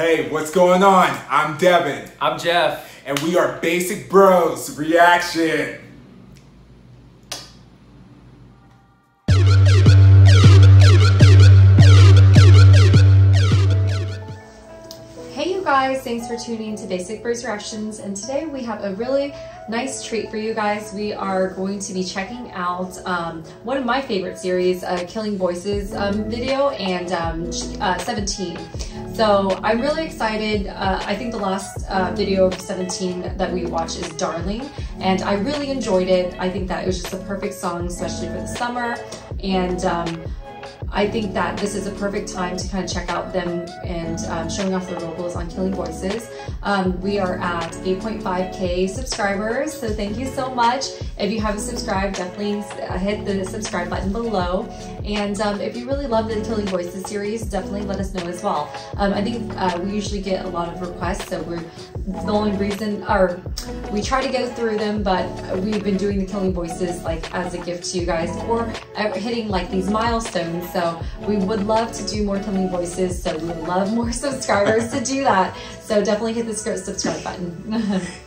Hey, what's going on? I'm Devin. I'm Jeff. And we are Basic Bros Reaction. Hey you guys, thanks for tuning in to Basic Bros Reactions, and today we have a really nice treat for you guys. We are going to be checking out one of my favorite series, Killing Voices video, and 17. So I'm really excited. I think the last video of 17 that we watched is Darling, and I really enjoyed it. I think that it was just the perfect song, especially for the summer, and I think that this is a perfect time to kind of check out them and showing off their vocals on Killing Voices. We are at 8.5K subscribers, so thank you so much. If you haven't subscribed, definitely hit the subscribe button below. And if you really love the Killing Voices series, definitely let us know as well. I think we usually get a lot of requests, so we try to go through them, but we've been doing the Killing Voices like as a gift to you guys, or hitting like these milestones. So we would love to do more Killing Voices, so we would love more subscribers to do that. So definitely hit the subscribe button.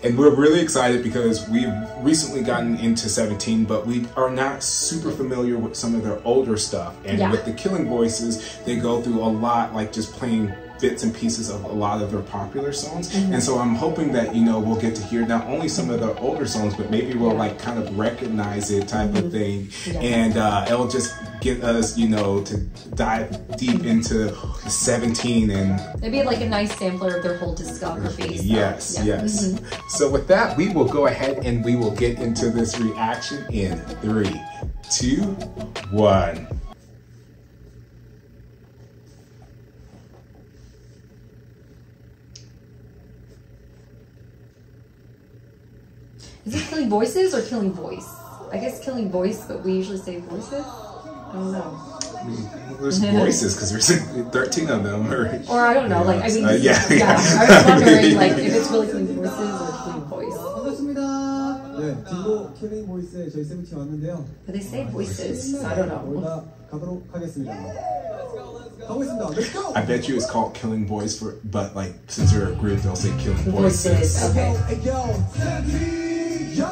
And we're really excited because we've recently gotten into 17, but we are not super familiar with some of their older stuff. And with the Killing Voices, they go through a lot, like just playing bits and pieces of a lot of their popular songs. And so I'm hoping that, you know, we'll get to hear not only some of the older songs, but maybe we'll like kind of recognize it type of thing. And it'll just get us, you know, to dive deep into 17, and it'd be like a nice sampler of their whole discography. So, yes, yes. So with that, we will go ahead and we will get into this reaction in 3, 2, 1. Is it Killing Voices or Killing Voice? I guess Killing Voice, but we usually say Voices? I don't know. I mean, there's Voices, because there's 13 of them. Or I don't know, like, I mean, I was wondering, like, if it's really Killing Voices or Killing Voice. But they say Voices, so I don't know. I bet you it's called Killing Voice, but like, since they're a group, they'll say Killing Voices. Okay. You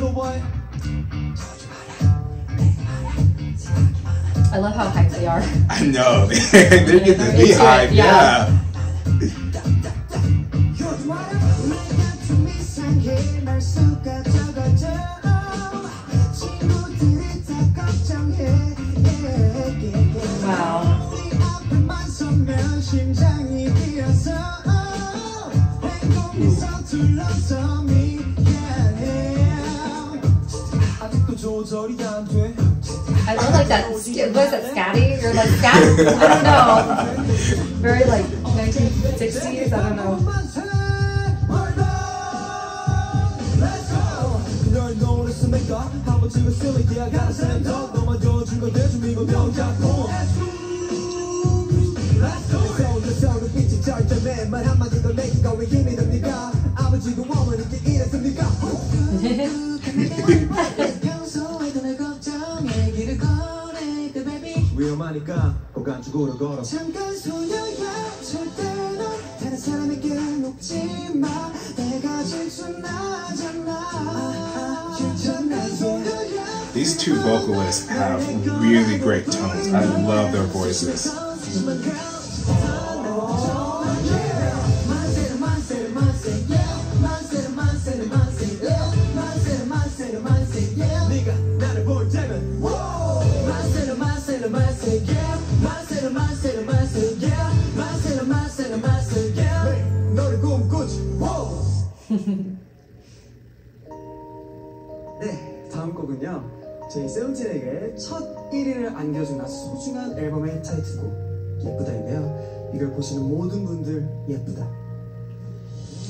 know what? I love how hyped they are. I know. They get to be hyped, yeah. I love like that. Was that scatty? Or like scatty? I don't know. Very like 1960s. I don't know. These two vocalists have really great tones. I love their voices.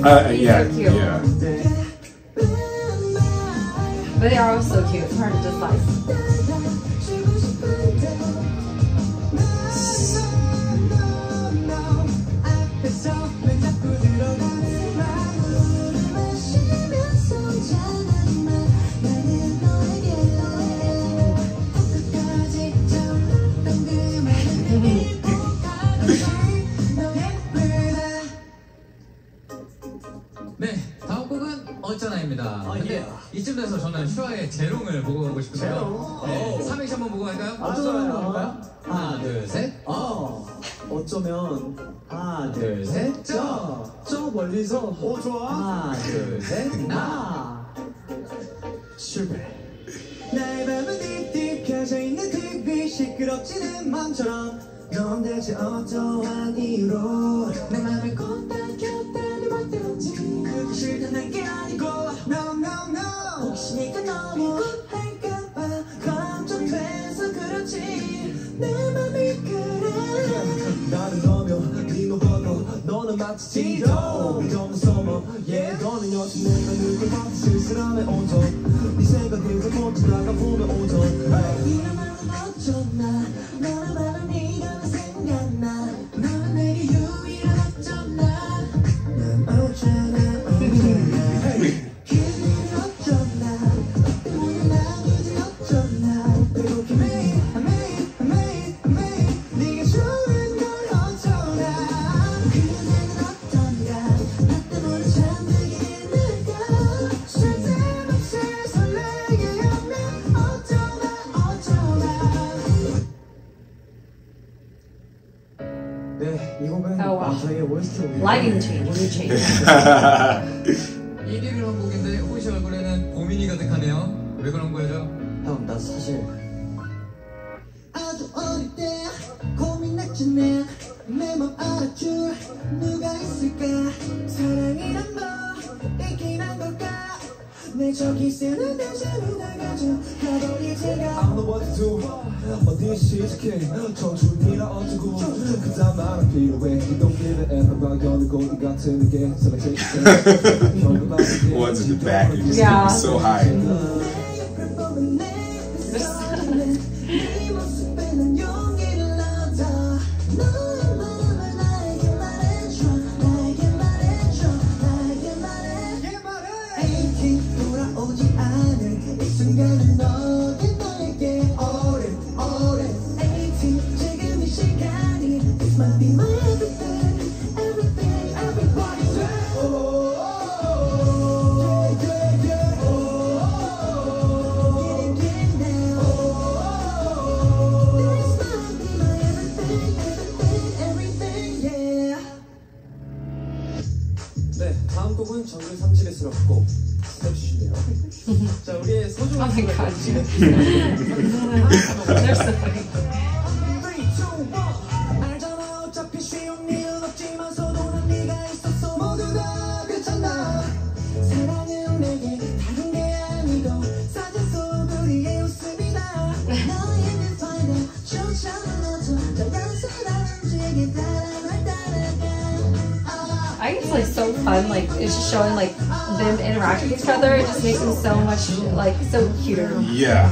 Yeah, so cute. Yeah. But they are also cute. It's hard to decide. 이쯤 돼서 저는 슈아의 재롱을 보고 가고 싶은데요. 네, 3행시 한번 보고 갈까요? 어쩌면 한번 볼까요? 하나, 둘, 셋. 어쩌면 하나, 둘, 셋. 저 멀리서. 오, 좋아. 하나, 둘, 셋. 나. 슈베. 나의 밤은 딥딥 켜져 있는 TV 시끄럽지는 맘처럼 넌 대체 어떠한 이유로 내 맘을 껐다 켰다 네 멋대로지 그게 싫다는 게 아니고 No, no, no 혹시 네가 너무 미국할까봐 걱정돼서 그렇지 내 맘이 그래 나는 너며 네가 번호 너는 마치 지도 믿어는 서머 너는 여친 내가 누굴 봐 쓸쓸함에 온통 네 생각을 멈춰 나가 보면 온통 이런 말은 어쩌나 너는 말은 네가 나 생각나 너는 내게 유일한 어쩌나 난 어쩌나 Oh wow. Lighting change, mood change. 얘기를 한 곡인데 호이 씨 얼굴에는 고민이 가득하네요. 왜 그런 거예요? 형, 나 사실 아주 어릴 때 고민했지 내 맘 알아줄 누가 있을까 사랑이란 뭐 있긴 한 걸까 내 저기 새는 당신을 나가줘 가버릴 제가 I don't know what to do 어디에 시작해 저 준비라 어쩌고 그딴 말은 필요해 이 동네는 애프박 여느 곳이 같은 게 사랑시키는 One's in the back, you just yeah. Keep so high Oh my god. They're so funny. I think it's like so fun, like it's just showing like them interact with each other. It just makes them so much like so cuter. Yeah.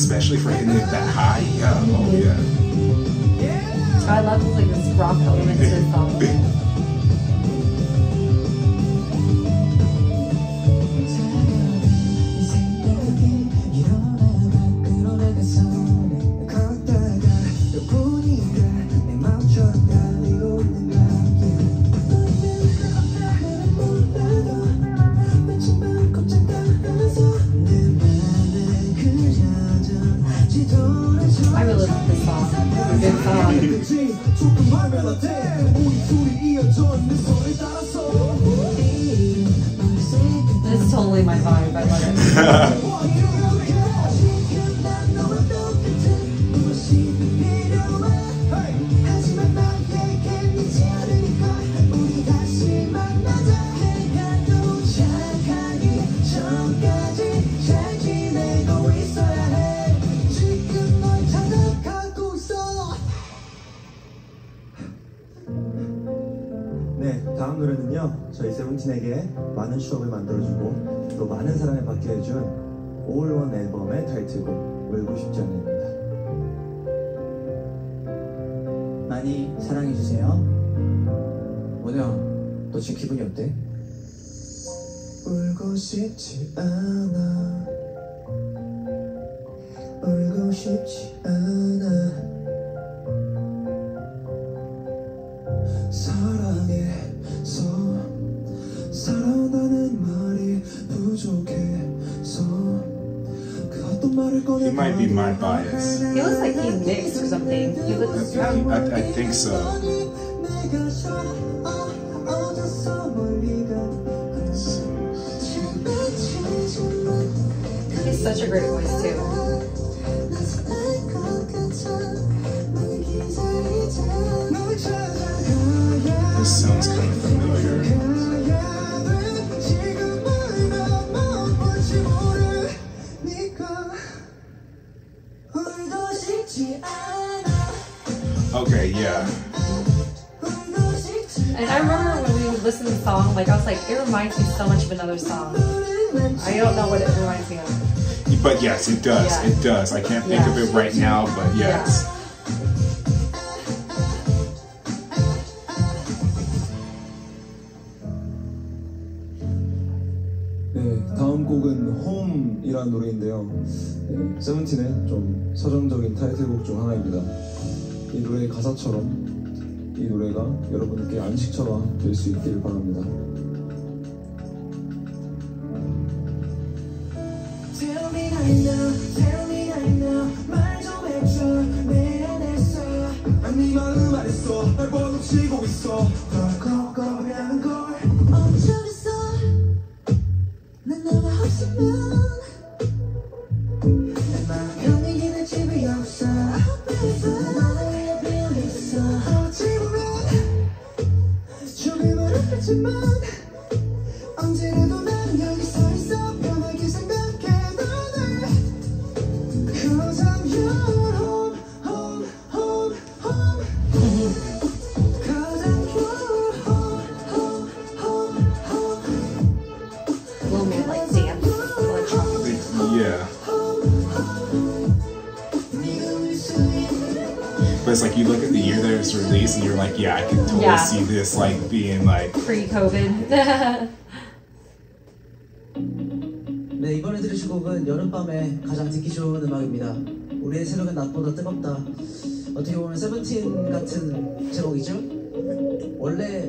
Especially for hitting it that high, yeah. Oh yeah. Yeah. I love like this rock element to this song. This is totally my vibe, I love it. 다음 노래는요, 저희 세븐틴에게 많은 추억을 만들어주고 또 많은 사랑을 받게 해준 All One 앨범의 타이틀곡 울고 싶지 않네입니다. 많이 사랑해주세요. 원영, 너 지금 기분이 어때? 울고 싶지 않아, 울고 싶지 않아. He might be my bias. He looks like he mixed something. He looks I think so. He's such a great voice too. This sounds kind of familiar. Okay, yeah. And I remember when we would listen to the song, like I was like, it reminds me so much of another song. I don't know what it reminds me of. But yes, it does. Yeah. It does. I can't think of it right now, but yes. Yeah. 다음 곡은 HOME이라는 노래인데요. 세븐틴의 좀 서정적인 타이틀곡 중 하나입니다. 이 노래의 가사처럼 이 노래가 여러분께 안식처가 될 수 있길 바랍니다. Tell me I know, tell me I know, 말 좀 해줘, 내 안에서 난 네 마음 안에서 날 버둥치고 있어. 거부라는 걸 멈춰 있어. 난 너와 없으면 But it's like you look at the year that it was released and you're like, yeah, I can totally see this like being like pre-COVID. 네, 이번에 들으실 곡은 여름밤에 가장 듣기 좋은 음악입니다. 우리의 새벽은 낮보다 뜨겁다. 어떻게 보면 세븐틴 같은 제목이죠? 원래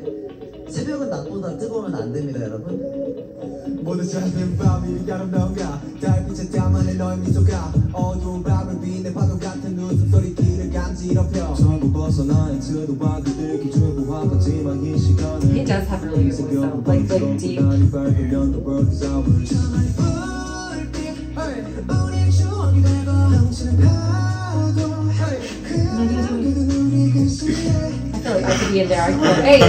새벽은 낮보다 뜨거우면 안 됩니다, 여러분. 모두 잠든 밤이 아름다운가 달빛에 담아낸 너의 미소가 어두운 밤을 비는 파도 같은 웃음소리 He does have really good sound, like deep. I feel like I could be in there. I could go, hey!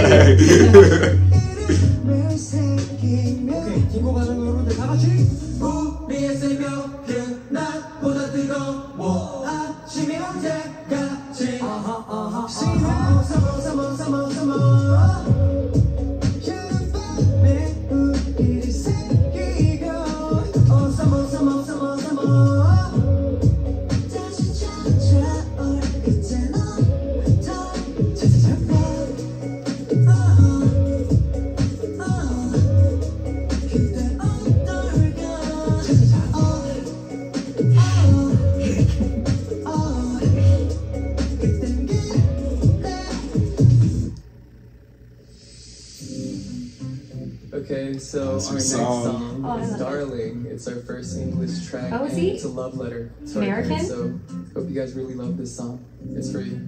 Okay, so our next song is Darling. It's our first English track. It's a love letter. It's American. So hope you guys really love this song. It's for you.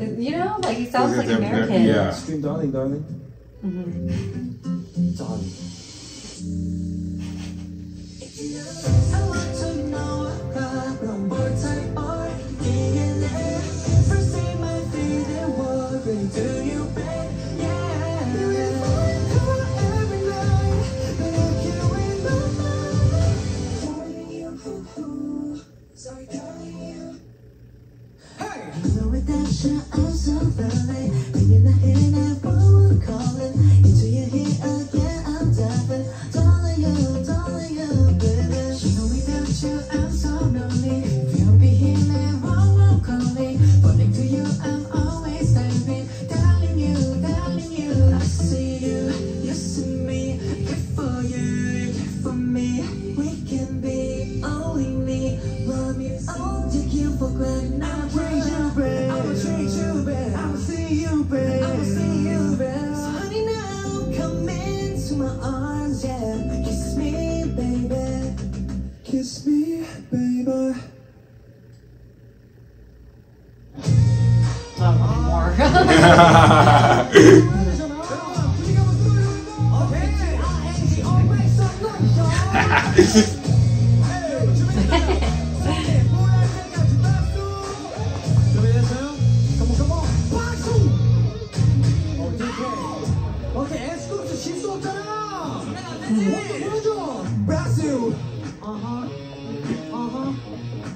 You know, like he sounds like American. Yeah. Stream Darling, darling. Mm-hmm. Darling.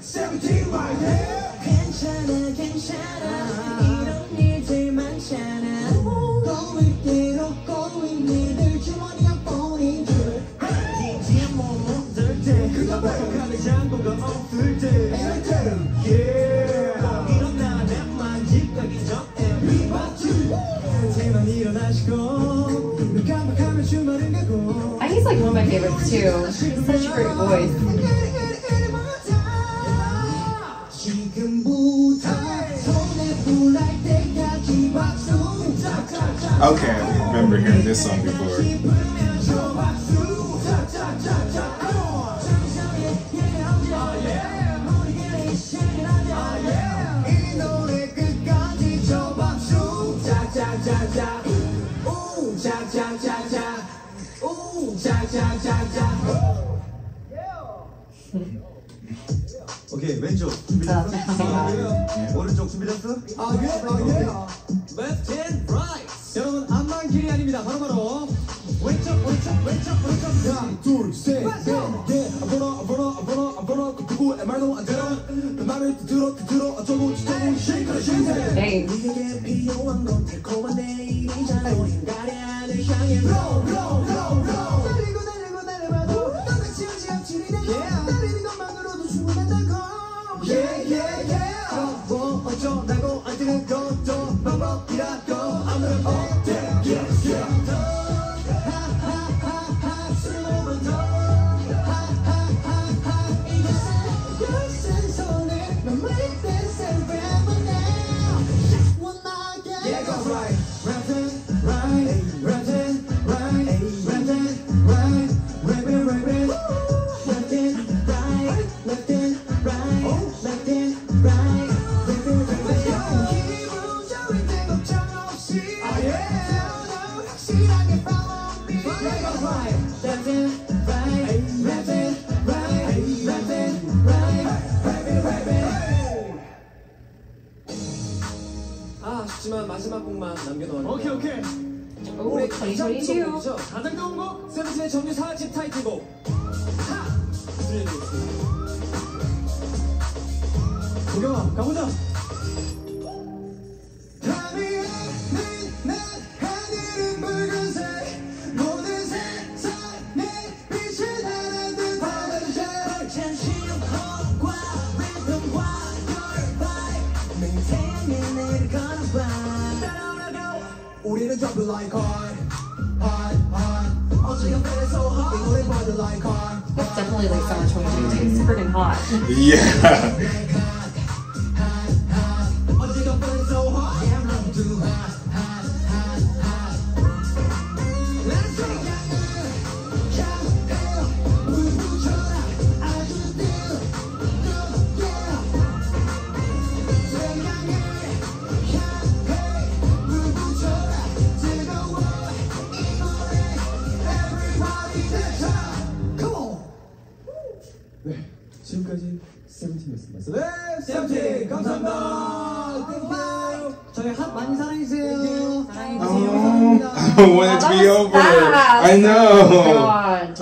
Seventeen right there. 괜찮아, 괜찮아. 이런 일들 많잖아. going 대로 going 니들 주머니가 뻔히 들. 이제 못 먹을 때 그거 배고파는 장고가 없을 때. Yeah. 일어나 내 만집 가기 전에 리바트. 제발 일어나시고 깜빡하면 주말은 가고. I he's like one of my favorites too. Such a great voice. Okay, I remember hearing this song before. Okay, 왼쪽 준비됐어? 오른쪽 준비됐어? 아, 예, 아, 예. Left and right. 여러분 안만길이 아닙니다. 바로바로 왼쪽 왼쪽 왼쪽 왼쪽 하나 둘셋 넷 번호 그두고 말도 안 되나 말을 들어 들어 어쩌고 저쩌고 쉐이크 쉐이크 네게 필요한 건 달콤한 내일이잖아 인간의 하늘 향해 로우 로우 로우 로우 달리고 달리고 달려봐도 너가 지운 지압 줄이 되고 달리는 것만으로도 충분하다고 yeah yeah yeah 뭐 어쩌라고 안 되는 것도 방법이라고 오케이 오케이. 올해 2022년 가장 나온 거 세븐틴의 정규 4집 타이틀곡. 구경아 가보자. That's definitely like someone trying to do. It's freaking hot. Yeah. want it to be over. Fast. I know. God.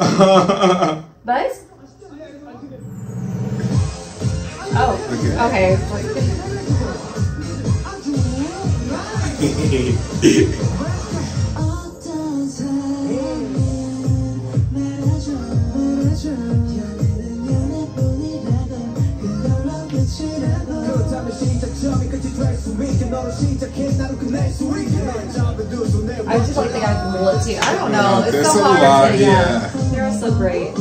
Buzz? Oh, okay. I just don't think I can relate to you. I don't know. It's so hard to say. Yeah. They're all so great.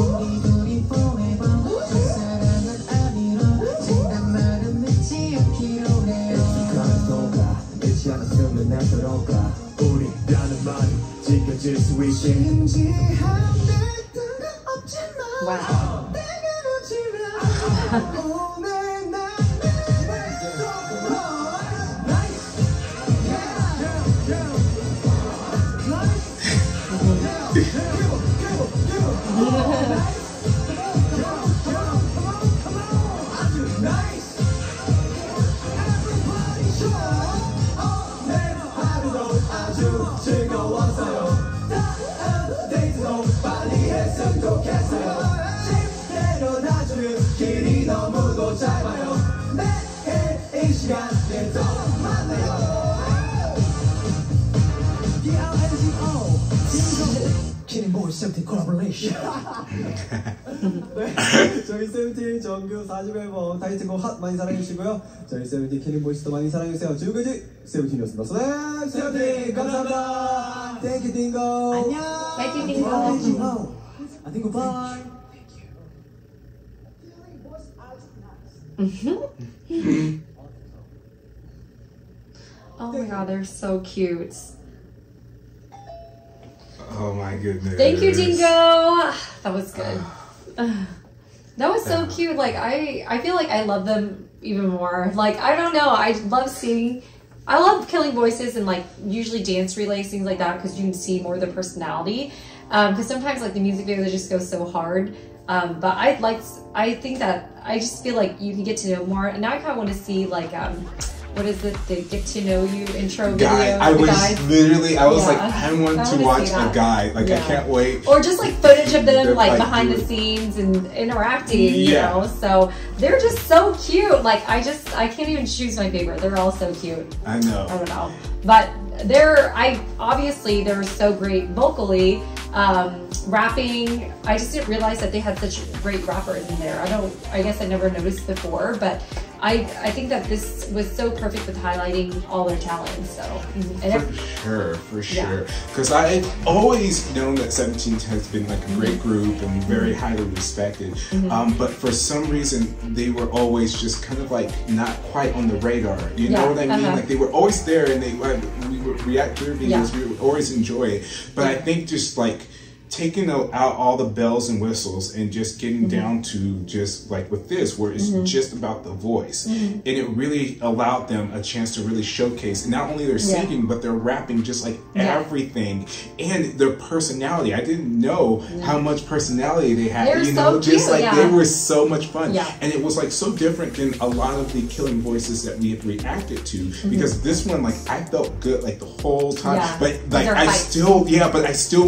Wow. Killing Voices, Seventeen collaboration. 네, 저희 세븐틴 정규 41번 타이틀곡 핫 많이 사랑해주시고요. 저희 세븐틴 킬링 보이스도 많이 사랑해주세요. 지금까지 세븐틴이었습니다. 네, 세븐틴 감사합니다. Thank you, Dingo. 안녕. Thank you, Dingo. I think goodbye. Thank you. Killing Voices out tonight. Oh my God, they're so cute. Oh my goodness. Thank you, Dingo. That was good. That was so cute. Like, I feel like I love them even more. Like, I don't know. I love seeing, I love Killing Voices and like usually dance relays, things like that, because you can see more of the personality. Because sometimes like the music videos just go so hard. But I think that, I just feel like you can get to know more. And now I kind of want to see like, what is it, the get to know you intro video? I was like, I want to watch a guy. Like, I can't wait. Or just like footage of them like behind the scenes and interacting, you know? So they're just so cute. Like, I can't even choose my favorite. They're all so cute. I know. I don't know. But obviously they're so great vocally, rapping. I just didn't realize that they had such great rappers in there. I guess I never noticed before, but I think that this was so perfect with highlighting all their talents. So for sure, because I've always known that Seventeen has been like a great group and very highly respected. But for some reason, they were always just kind of like not quite on the radar. You know what I mean? Like they were always there, and we would react to their videos. We would always enjoy it. But I think just like taking out all the bells and whistles and just getting down to just like with this, where it's just about the voice, and it really allowed them a chance to really showcase not only their singing but their rapping, just like everything, and their personality. I didn't know how much personality they had. They're so cute, they were so much fun, and it was like so different than a lot of the Killing Voices that we have reacted to, because this one, like, I felt good like the whole time, but like I still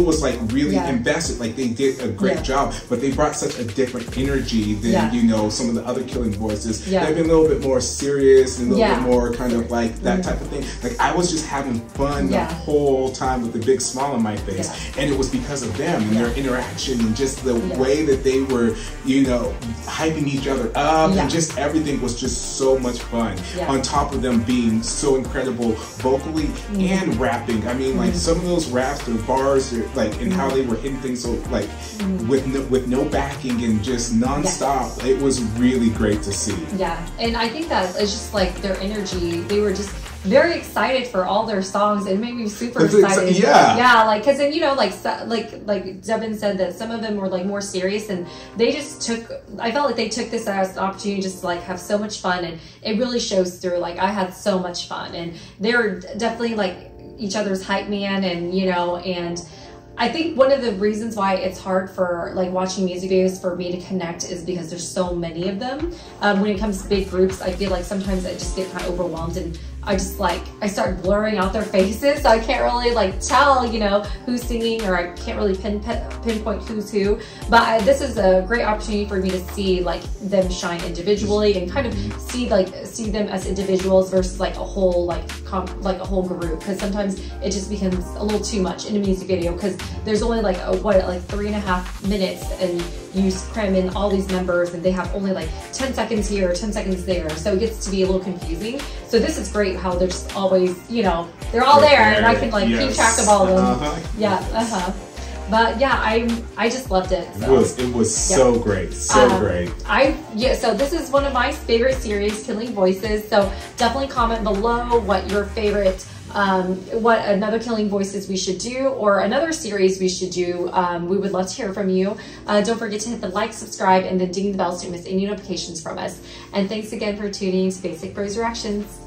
was like really invested. Like, they did a great job, but they brought such a different energy than you know, some of the other Killing Voices. They've been a little bit more serious and a little bit more kind of like that type of thing. Like, I was just having fun the whole time with a big smile on my face, and it was because of them and their interaction and just the way that they were, you know, hyping each other up, and just everything was just so much fun. On top of them being so incredible vocally and rapping. I mean, like some of those raps or bars, or like in how they were in things, so like with no backing and just nonstop. It was really great to see. Yeah, and I think that it's just like their energy. They were just very excited for all their songs. It made me super excited. Yeah, like, because then, you know, like Devin said that some of them were like more serious, and they just took, I felt like they took this as an opportunity just to like have so much fun, and it really shows through. Like, I had so much fun, and they were definitely like each other's hype man, and you know, and I think one of the reasons why it's hard for like watching music videos for me to connect is because there's so many of them. When it comes to big groups, I feel like sometimes I just get kind of overwhelmed, and I just I start blurring out their faces, so I can't really tell, you know, who's singing, or I can't really pinpoint who's who. But this is a great opportunity for me to see them shine individually and kind of see see them as individuals versus a whole a whole group, because sometimes it just becomes a little too much in a music video, because there's only like 3.5 minutes, and you cram in all these members and they have only 10 seconds here or 10 seconds there, so it gets to be a little confusing. So this is great how they're just always, you know, they're all there, and I can yes. keep track of all of them. But yeah, I just loved it. So. It was so great, so great. So this is one of my favorite series, Killing Voices. So definitely comment below what your favorite, what another Killing Voices we should do, or another series we should do. We would love to hear from you. Don't forget to hit the like, subscribe, and then ding the bell so you miss any notifications from us. And thanks again for tuning in to Basic Bros Reactions.